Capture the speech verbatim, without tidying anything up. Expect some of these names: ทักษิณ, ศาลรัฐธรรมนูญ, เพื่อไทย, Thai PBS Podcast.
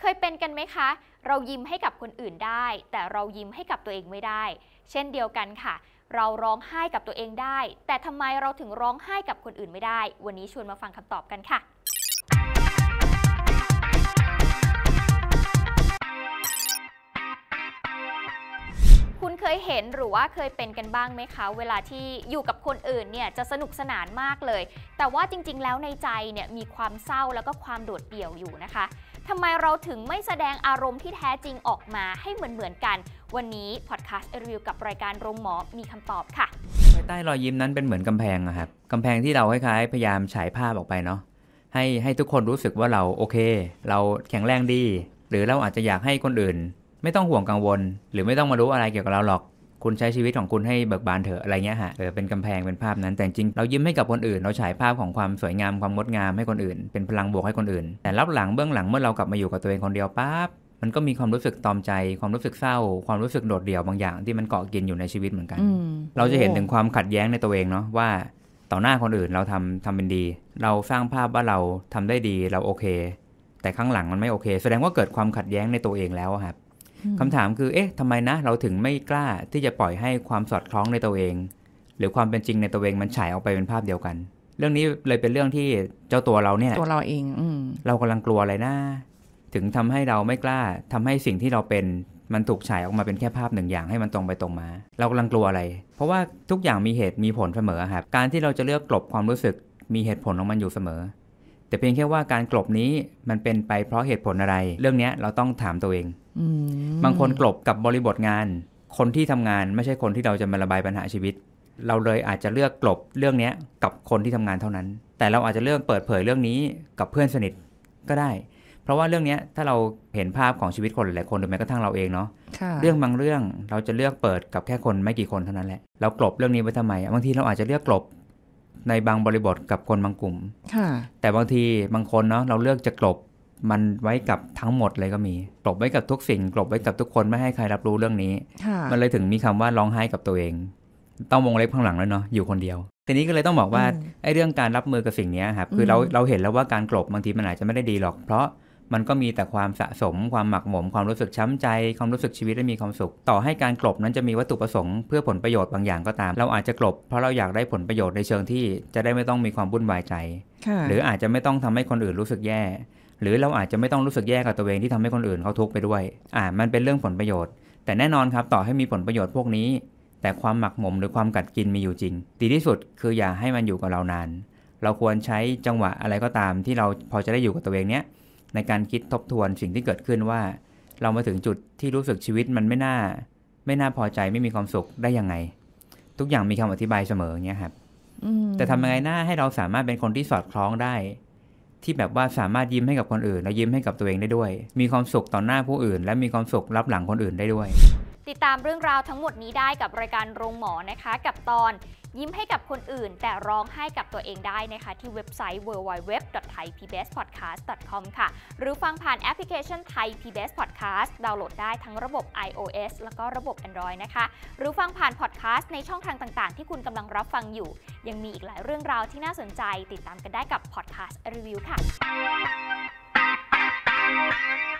เคยเป็นกันไหมคะเรายิ้มให้กับคนอื่นได้แต่เรายิ้มให้กับตัวเองไม่ได้เช่นเดียวกันค่ะเราร้องไห้กับตัวเองได้แต่ทำไมเราถึงร้องไห้กับคนอื่นไม่ได้วันนี้ชวนมาฟังคำตอบกันค่ะคุณเคยเห็นหรือว่าเคยเป็นกันบ้างไหมคะเวลาที่อยู่กับคนอื่นเนี่ยจะสนุกสนานมากเลยแต่ว่าจริงๆแล้วในใจเนี่ยมีความเศร้าแล้วก็ความโดดเดี่ยวอยู่นะคะทำไมเราถึงไม่แสดงอารมณ์ที่แท้จริงออกมาให้เหมือนๆกันวันนี้พอดแคสต์รีวิวกับรายการโรงหมอมีคำตอบค่ะภายใต้รอยยิ้มนั้นเป็นเหมือนกำแพงนะครับกำแพงที่เราคล้ายๆพยายามฉายภาพออกไปเนาะให้ให้ทุกคนรู้สึกว่าเราโอเคเราแข็งแรงดีหรือเราอาจจะอยากให้คนอื่นไม่ต้องห่วงกังวลหรือไม่ต้องมารู้อะไรเกี่ยวกับเราหรอกคุณใช้ชีวิตของคุณให้เบิกบานเถอะอะไรเงี้ยฮะเออเป็นกำแพงเป็นภาพนั้นแต่จริงเรายิ้มให้กับคนอื่นเราฉายภาพของความสวยงามความงดงามให้คนอื่นเป็นพลังบวกให้คนอื่นแต่รับหลังเบื้องหลังเมื่อเรากลับมาอยู่กับตัวเองคนเดียวปั๊บมันก็มีความรู้สึกตอมใจความรู้สึกเศร้าความรู้สึกโดดเดี่ยวบางอย่างที่มันเกาะกินอยู่ในชีวิตเหมือนกันเราจะเห็นถึงความขัดแย้งในตัวเองเนาะว่าต่อหน้าคนอื่นเราทำทำเป็นดีเราสร้างภาพว่าเราทำได้ดีเราโอเคแต่ข้างหลังมันไม่โอเคแสดงว่าเกิดความขัดแย้งในตัวเองแล้วครับคำถามคือเอ๊ะทำไมนะเราถึงไม่กล้าที่จะปล่อยให้ความสอดคล้องในตัวเองหรือความเป็นจริงในตัวเองมันฉายออกไปเป็นภาพเดียวกันเรื่องนี้เลยเป็นเรื่องที่เจ้าตัวเราเนี่ยตัวเราเองอืมเรากำลังกลัวอะไรนะถึงทำให้เราไม่กล้าทำให้สิ่งที่เราเป็นมันถูกฉายออกมาเป็นแค่ภาพหนึ่งอย่างให้มันตรงไปตรงมาเรากำลังกลัวอะไรเพราะว่าทุกอย่างมีเหตุมีผลเสมอครับการที่เราจะเลือกกลบความรู้สึกมีเหตุผลของมันอยู่เสมอแต่เพียงแค่ว่าการกลบนี้มันเป็นไปเพราะเหตุผลอะไรเรื่องนี้เราต้องถามตัวเองบางคนกลบกับบริบทงานคนที่ทำงานไม่ใช่คนที่เราจะมาระบายปัญหาชีวิตเราเลยอาจจะเลือกกลบเรื่องนี้กับคนที่ทำงานเท่านั้นแต่เราอาจจะเลือกเปิดเผยเรื่องนี้กับเพื่อนสนิทก็ได้เพราะว่าเรื่องนี้ถ้าเราเห็นภาพของชีวิตคนหลายคนหรือแม้กระทั่งเราเองเนาะเรื่องบางเรื่องเราจะเลือกเปิดกับแค่คนไม่กี่คนเท่านั้นแหละเรากลบเรื่องนี้ไว้ทำไมบางทีเราอาจจะเลือกกลบในบางบริบทกับคนบางกลุ่มแต่บางทีบางคนเนาะเราเลือกจะกลบมันไว้กับทั้งหมดเลยก็มีกลบไว้กับทุกสิ่งกลบไว้กับทุกคนไม่ให้ใครรับรู้เรื่องนี้มันเลยถึงมีคำว่าร้องไห้กับตัวเองต้องวงเล็บข้างหลังแล้วเนาะอยู่คนเดียวทีนี้ก็เลยต้องบอกว่าไอ้เรื่องการรับมือกับสิ่งนี้ครับคือเราเราเห็นแล้วว่าการกลบบางทีมันอาจจะไม่ได้ดีหรอกเพราะมันก็มีแต่ความสะสมความหมักหมมความรู้สึกช้ำใจความรู้สึกชีวิตไม่มีความสุขต่อให้การกลบนั้นจะมีวัตถุประสงค์เพื่อผลประโยชน์บางอย่างก็ตามเราอาจจะกลบเพราะเราอยากได้ผลประโยชน์ในเชิงที่จะได้ไม่ต้องมีความวุ่นวายใจหรืออาจจะไม่ต้องทำให้คนอื่นรู้สึกแย่หรือเราอาจจะไม่ต้องรู้สึกแย่กับตัวเองที่ทำให้คนอื่นเขาทุกข์ไปด้วยอ่ามันเป็นเรื่องผลประโยชน์แต่แน่นอนครับต่อให้มีผลประโยชน์พวกนี้แต่ความหมักหมมหรือความกัดกินมีอยู่จริงดีที่สุดคืออย่าให้มันอยู่กับเรานานเราควรใช้จังหวะอะไรก็ตามที่เราพอจะได้อยู่กับตัวเองเนี้ยในการคิดทบทวนสิ่งที่เกิดขึ้นว่าเรามาถึงจุดที่รู้สึกชีวิตมันไม่น่าไม่น่าพอใจไม่มีความสุขได้ยังไงทุกอย่างมีคำอธิบายเสมอเงี้ยครับแต่ทำยังไงหน้าให้เราสามารถเป็นคนที่สอดคล้องได้ที่แบบว่าสามารถยิ้มให้กับคนอื่นและยิ้มให้กับตัวเองได้ด้วยมีความสุขต่อหน้าผู้อื่นและมีความสุขรับหลังคนอื่นได้ด้วยติดตามเรื่องราวทั้งหมดนี้ได้กับรายการโรงหมอนะคะกับตอนยิ้มให้กับคนอื่นแต่ร้องไห้กับตัวเองได้นะคะที่เว็บไซต์ ดับเบิลยู ดับเบิลยู ดับเบิลยู ดอท ไทย พี บี เอส พอดแคสต์ ดอท คอม ค่ะหรือฟังผ่านแอปพลิเคชัน Thai พี บี เอส Podcast ดาวน์โหลดได้ทั้งระบบ ไอ โอ เอส แล้วก็ระบบ Android นะคะหรือฟังผ่านพอดแคสต์ในช่องทางต่างๆที่คุณกำลังรับฟังอยู่ยังมีอีกหลายเรื่องราวที่น่าสนใจติดตามกันได้กับ Podcast Review ค่ะ